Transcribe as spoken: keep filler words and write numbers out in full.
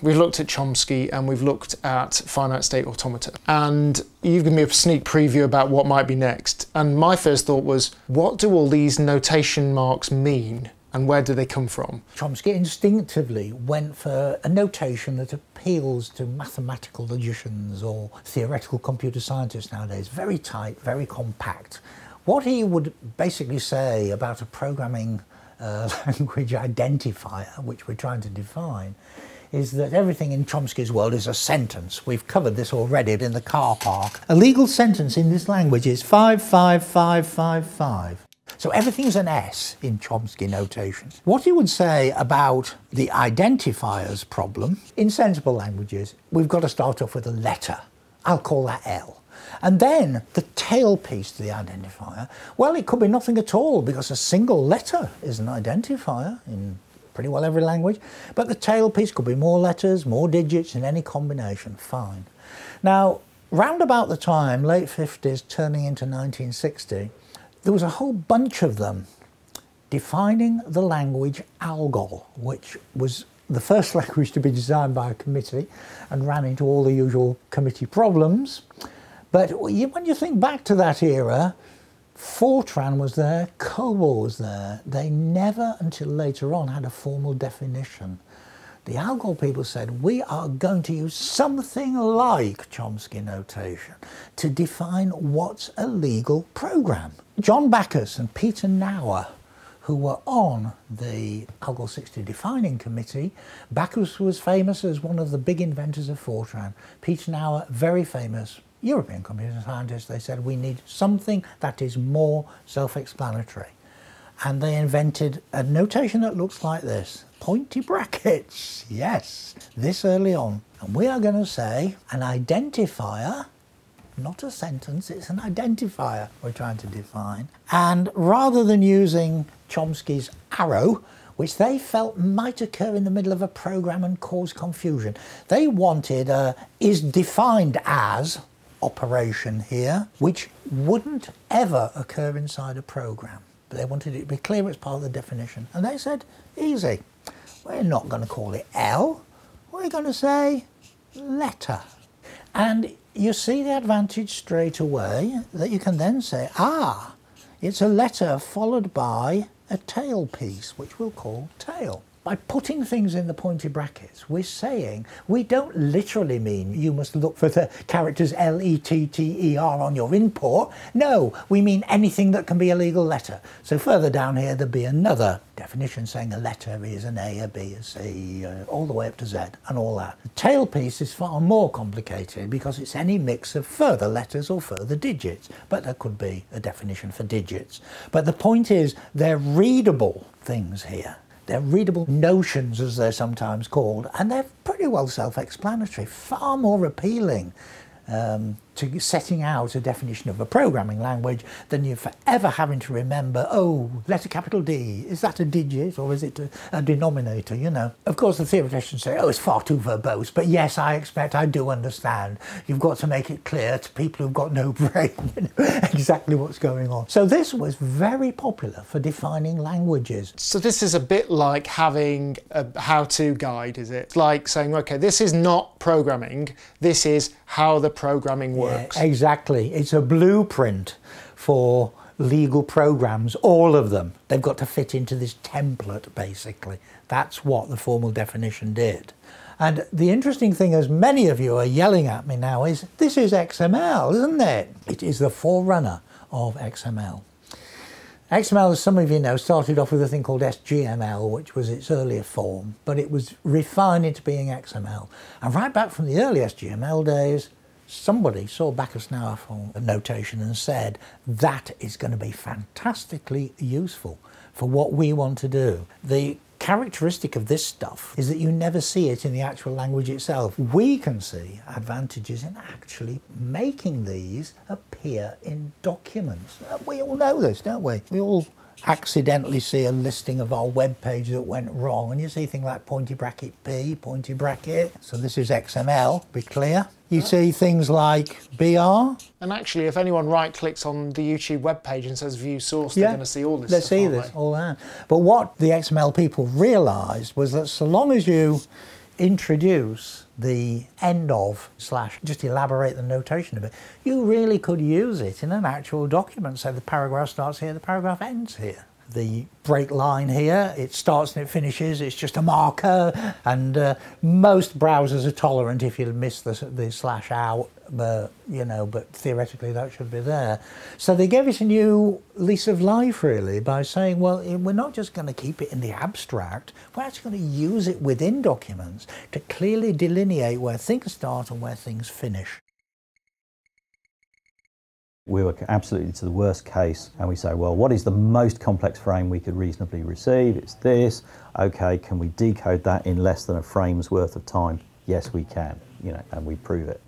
We've looked at Chomsky and we've looked at finite state automata. And you've given me a sneak preview about what might be next. And my first thought was, what do all these notation marks mean? And where do they come from? Chomsky instinctively went for a notation that appeals to mathematical logicians or theoretical computer scientists nowadays. Very tight, very compact. What he would basically say about a programming uh, language identifier, which we're trying to define, is that everything in Chomsky's world is a sentence. We've covered this already in the car park. A legal sentence in this language is five, five, five, five, five. So everything's an S in Chomsky notation. What he would say about the identifiers problem, in sensible languages, we've got to start off with a letter. I'll call that L. And then the tailpiece to the identifier, well, it could be nothing at all because a single letter is an identifier in pretty well every language. But the tailpiece could be more letters, more digits in any combination, fine. Now, round about the time, late fifties, turning into nineteen sixty, there was a whole bunch of them defining the language ALGOL, which was the first language to be designed by a committee and ran into all the usual committee problems. But when you think back to that era, Fortran was there, COBOL was there. They never, until later on, had a formal definition. The ALGOL people said, we are going to use something like Chomsky notation to define what's a legal program. John Backus and Peter Naur, who were on the ALGOL sixty defining committee. Backus was famous as one of the big inventors of Fortran. Peter Naur, very famous European computer scientist. They said, we need something that is more self-explanatory. And they invented a notation that looks like this. Pointy brackets, yes, this early on. And we are going to say an identifier, not a sentence, it's an identifier we're trying to define. And rather than using Chomsky's arrow, which they felt might occur in the middle of a program and cause confusion, they wanted a is defined as operation here, which wouldn't ever occur inside a program. But they wanted it to be clear as part of the definition. And they said, easy, we're not going to call it L, we're going to say letter. And you see the advantage straight away that you can then say, ah, it's a letter followed by a tail piece, which we'll call tail. By putting things in the pointy brackets, we're saying we don't literally mean you must look for the characters L E T T E R on your import. No, we mean anything that can be a legal letter. So further down here there'd be another definition saying a letter is an A, a B, a C, uh, all the way up to Z and all that. The tailpiece is far more complicated because it's any mix of further letters or further digits. But there could be a definition for digits. But the point is they're readable things here. They're readable notions, as they're sometimes called, and they're pretty well self-explanatory, far more appealing um, to setting out a definition of a programming language than you're forever having to remember, oh, letter capital D, is that a digit or is it a, a denominator, you know? Of course, the theoreticians say, oh, it's far too verbose, but yes, I expect I do understand. You've got to make it clear to people who've got no brain, you know, exactly what's going on. So this was very popular for defining languages. So this is a bit like having a how-to guide, is it? It's like saying, okay, this is not programming, this is how the programming works. Yeah, exactly. It's a blueprint for legal programs, all of them. They've got to fit into this template, basically. That's what the formal definition did. And the interesting thing, as many of you are yelling at me now, is this is X M L, isn't it? It is the forerunner of X M L. X M L, as some of you know, started off with a thing called S G M L, which was its earlier form, but it was refined into being X M L. And right back from the early S G M L days, somebody saw Backus-Naur Form notation and said, that is going to be fantastically useful for what we want to do. The characteristic of this stuff is that you never see it in the actual language itself. We can see advantages in actually making these appear in documents. We all know this, don't we? We all accidentally see a listing of our web page that went wrong, and you see things like pointy bracket P, pointy bracket. So this is X M L, be clear. You see things like B R. And actually, if anyone right-clicks on the YouTube webpage and says view source, yeah, they're going to see all this stuff, aren't they? They see this, all that. But what the X M L people realised was that so long as you introduce the end of slash, just elaborate the notation a bit. You really could use it in an actual document. So the paragraph starts here, the paragraph ends here. The break line here, it starts and it finishes, it's just a marker, and uh, most browsers are tolerant if you miss the, the slash out, but, you know, but theoretically that should be there. So they gave it a new lease of life, really, by saying, well, we're not just going to keep it in the abstract, we're actually going to use it within documents to clearly delineate where things start and where things finish. We were absolutely to the worst case, and we say, well, what is the most complex frame we could reasonably receive? It's this. Okay, can we decode that in less than a frame's worth of time? Yes, we can, you know, and we prove it.